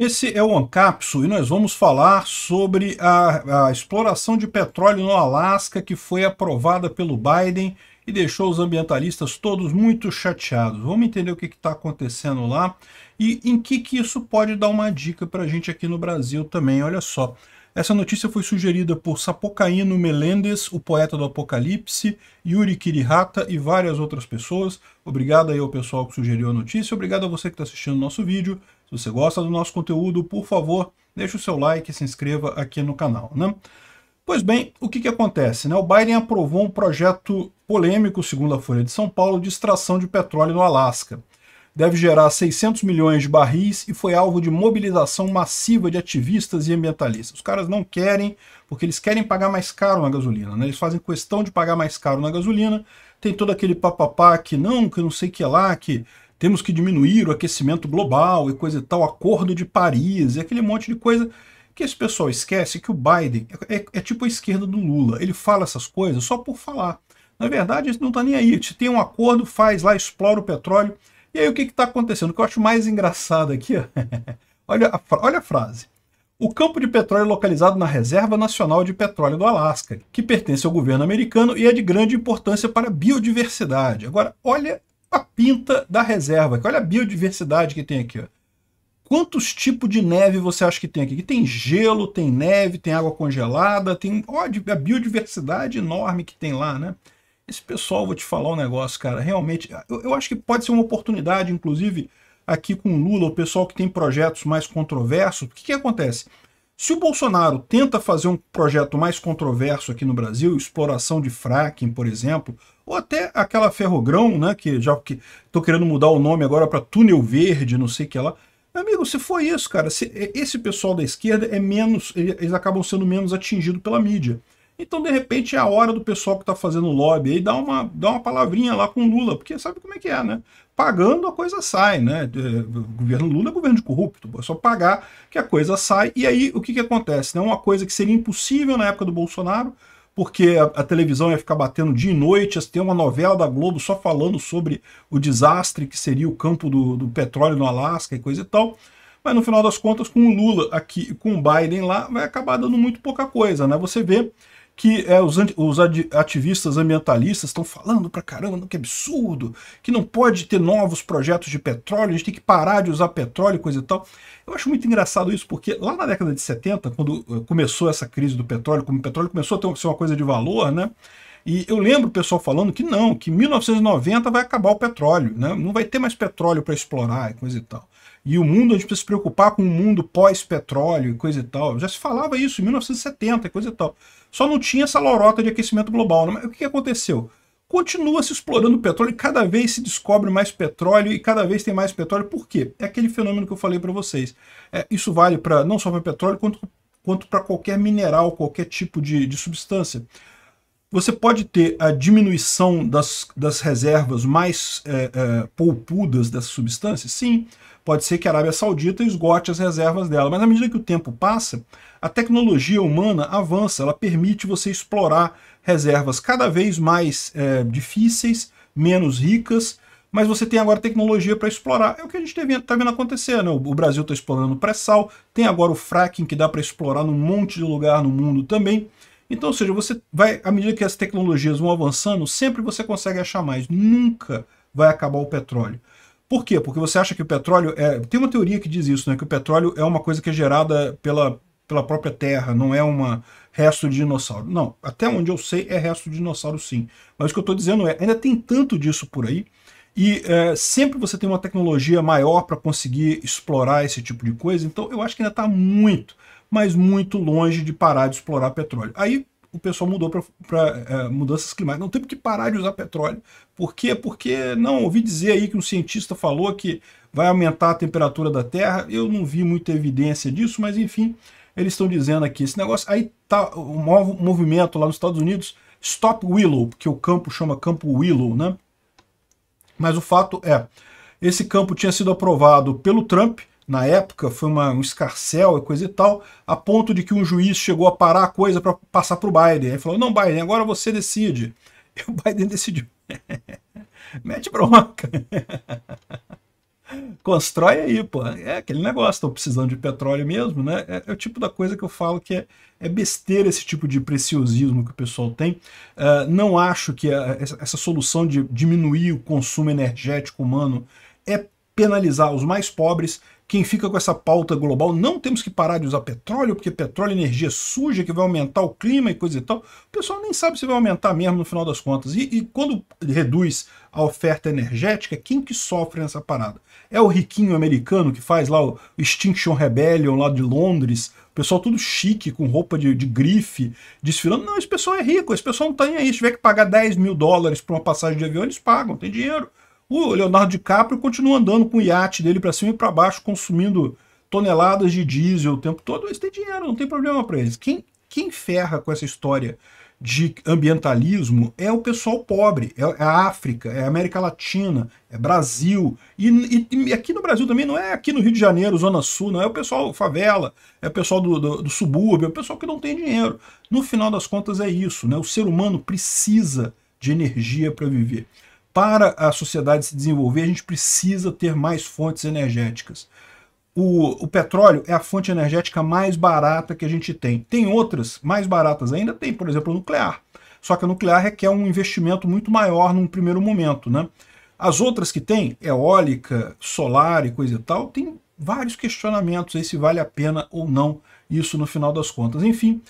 Esse é o Ancapsule e nós vamos falar sobre a exploração de petróleo no Alasca, que foi aprovada pelo Biden e deixou os ambientalistas todos muito chateados. Vamos entender o que está acontecendo lá e em que isso pode dar uma dica para a gente aqui no Brasil também. Olha só, essa notícia foi sugerida por Sapocaíno Melendez, o poeta do Apocalipse, Yuri Kirihata e várias outras pessoas. Obrigado aí ao pessoal que sugeriu a notícia, obrigado a você que está assistindo o nosso vídeo. Se você gosta do nosso conteúdo, por favor, deixe o seu like e se inscreva aqui no canal, né? Pois bem, o que acontece, né? O Biden aprovou um projeto polêmico, segundo a Folha de São Paulo, de extração de petróleo no Alasca. Deve gerar 600 milhões de barris e foi alvo de mobilização massiva de ativistas e ambientalistas. Os caras não querem, porque eles querem pagar mais caro na gasolina, né? Eles fazem questão de pagar mais caro na gasolina. Tem todo aquele papapá que não sei o que lá, que temos que diminuir o aquecimento global e coisa e tal, Acordo de Paris, e aquele monte de coisa que esse pessoal esquece, que o Biden é tipo a esquerda do Lula. Ele fala essas coisas só por falar. Na verdade, ele não está nem aí. Se tem um acordo, faz lá, explora o petróleo. E aí o que está acontecendo? O que eu acho mais engraçado aqui, olha a frase. O campo de petróleo localizado na Reserva Nacional de Petróleo do Alasca, que pertence ao governo americano e é de grande importância para a biodiversidade. Agora, olha a pinta da reserva, olha a biodiversidade que tem aqui, ó. Quantos tipos de neve você acha que tem aqui? Tem gelo, tem neve, tem água congelada, tem a biodiversidade enorme que tem lá, né? Esse pessoal, vou te falar um negócio, cara, realmente, eu acho que pode ser uma oportunidade, inclusive, aqui com o Lula, o pessoal que tem projetos mais controversos. O que acontece? Se o Bolsonaro tenta fazer um projeto mais controverso aqui no Brasil, exploração de fracking, por exemplo, ou até aquela ferrogrão, né, que tô querendo mudar o nome agora para túnel verde, não sei o que lá. Meu amigo, se for isso, cara, esse pessoal da esquerda é menos, eles acabam sendo menos atingidos pela mídia. Então, de repente, é a hora do pessoal que tá fazendo lobby aí dar uma palavrinha lá com o Lula, porque sabe como é que é, né? Pagando, a coisa sai, né? O governo Lula é governo de corrupto, é só pagar que a coisa sai. E aí, o que acontece, né? Uma coisa que seria impossível na época do Bolsonaro, porque a televisão ia ficar batendo dia e noite, ia ter uma novela da Globo só falando sobre o desastre que seria o campo do petróleo no Alasca e coisa e tal. Mas no final das contas, com o Lula aqui e com o Biden lá, vai acabar dando muito pouca coisa, né? Você vê que os ativistas ambientalistas estão falando pra caramba, que absurdo, que não pode ter novos projetos de petróleo, a gente tem que parar de usar petróleo e coisa e tal. Eu acho muito engraçado isso, porque lá na década de 70, quando começou essa crise do petróleo, como o petróleo começou a ser uma coisa de valor, né? E eu lembro o pessoal falando que não, que em 1990 vai acabar o petróleo, né? Não vai ter mais petróleo para explorar e coisa e tal. E o mundo, a gente precisa se preocupar com o mundo pós-petróleo e coisa e tal. Já se falava isso em 1970 e coisa e tal. Só não tinha essa lorota de aquecimento global, né? Mas o que aconteceu? Continua se explorando o petróleo, cada vez se descobre mais petróleo e cada vez tem mais petróleo. Por quê? É aquele fenômeno que eu falei para vocês. Isso vale para não só para petróleo, quanto para qualquer mineral, qualquer tipo de substância. Você pode ter a diminuição das reservas mais polpudas dessa substância? Sim, pode ser que a Arábia Saudita esgote as reservas dela, mas à medida que o tempo passa, a tecnologia humana avança, ela permite você explorar reservas cada vez mais difíceis, menos ricas, mas você tem agora tecnologia para explorar. É o que a gente está vendo acontecer, né? O Brasil está explorando pré-sal, tem agora o fracking que dá para explorar num monte de lugar no mundo também. Então, ou seja, você vai, à medida que as tecnologias vão avançando, sempre você consegue achar mais. Nunca vai acabar o petróleo. Por quê? Porque você acha que o petróleo é... Tem uma teoria que diz isso, né? Que o petróleo é uma coisa que é gerada pela própria terra, não é um resto de dinossauro. Não, até onde eu sei é resto de dinossauro sim. Mas o que eu estou dizendo é, ainda tem tanto disso por aí, e sempre você tem uma tecnologia maior para conseguir explorar esse tipo de coisa, então eu acho que ainda está muito... mas muito longe de parar de explorar petróleo. Aí o pessoal mudou para mudanças climáticas. Não tem que parar de usar petróleo. Por quê? Porque não ouvi dizer aí que um cientista falou que vai aumentar a temperatura da Terra. Eu não vi muita evidência disso, mas enfim, eles estão dizendo aqui. Esse negócio aí tá um movimento lá nos Estados Unidos, Stop Willow, porque o campo chama Campo Willow, né? Mas o fato é, esse campo tinha sido aprovado pelo Trump. Na época foi um escarcéu e coisa e tal, a ponto de que um juiz chegou a parar a coisa para passar para o Biden. Aí falou, não, Biden, agora você decide. E o Biden decidiu. Mete bronca. Constrói aí, pô. É aquele negócio, estão precisando de petróleo mesmo, né? É o tipo da coisa que eu falo que é besteira esse tipo de preciosismo que o pessoal tem. Não acho que essa solução de diminuir o consumo energético humano é penalizar os mais pobres. Quem fica com essa pauta global, não temos que parar de usar petróleo, porque petróleo é energia suja que vai aumentar o clima e coisa e tal. O pessoal nem sabe se vai aumentar mesmo no final das contas. E quando reduz a oferta energética, quem que sofre nessa parada? É o riquinho americano que faz lá o Extinction Rebellion lá de Londres, o pessoal tudo chique, com roupa de grife, desfilando. Não, esse pessoal é rico, esse pessoal não tá nem aí. Se tiver que pagar $10 mil por uma passagem de avião, eles pagam, tem dinheiro. O Leonardo DiCaprio continua andando com o iate dele para cima e para baixo, consumindo toneladas de diesel o tempo todo. Eles têm dinheiro, não tem problema para eles. Quem ferra com essa história de ambientalismo é o pessoal pobre, é a África, é a América Latina, é Brasil. E aqui no Brasil também não é aqui no Rio de Janeiro, Zona Sul, não é o pessoal favela, é o pessoal do subúrbio, é o pessoal que não tem dinheiro. No final das contas é isso, né? O ser humano precisa de energia para viver. Para a sociedade se desenvolver, a gente precisa ter mais fontes energéticas. O petróleo é a fonte energética mais barata que a gente tem. Tem outras mais baratas ainda? Tem, por exemplo, o nuclear. Só que o nuclear requer um investimento muito maior num primeiro momento, né? As outras que tem, eólica, solar e coisa e tal, tem vários questionamentos aí se vale a pena ou não isso no final das contas. Enfim...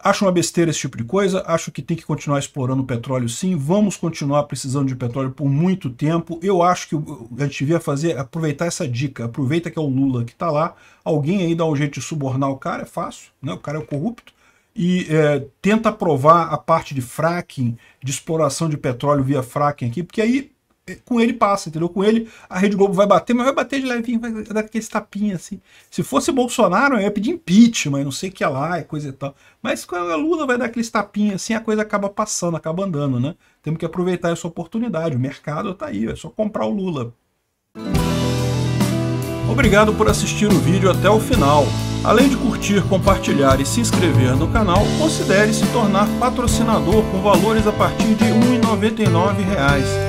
Acho uma besteira esse tipo de coisa, acho que tem que continuar explorando o petróleo sim, vamos continuar precisando de petróleo por muito tempo. Eu acho que a gente devia aproveitar essa dica, aproveita que é o Lula que está lá, alguém aí dá um jeito de subornar o cara, é fácil, né? O cara é corrupto, e tenta aprovar a parte de fracking, de exploração de petróleo via fracking aqui, porque aí com ele passa, entendeu? Com ele a Rede Globo vai bater, mas vai bater de levinho, vai dar aqueles tapinhas assim. Se fosse Bolsonaro, eu ia pedir impeachment, não sei o que lá, coisa e tal. Mas com a Lula vai dar aqueles tapinhas assim, a coisa acaba passando, acaba andando, né? Temos que aproveitar essa oportunidade, o mercado tá aí, é só comprar o Lula. Obrigado por assistir o vídeo até o final. Além de curtir, compartilhar e se inscrever no canal, considere se tornar patrocinador com valores a partir de R$ 1,99.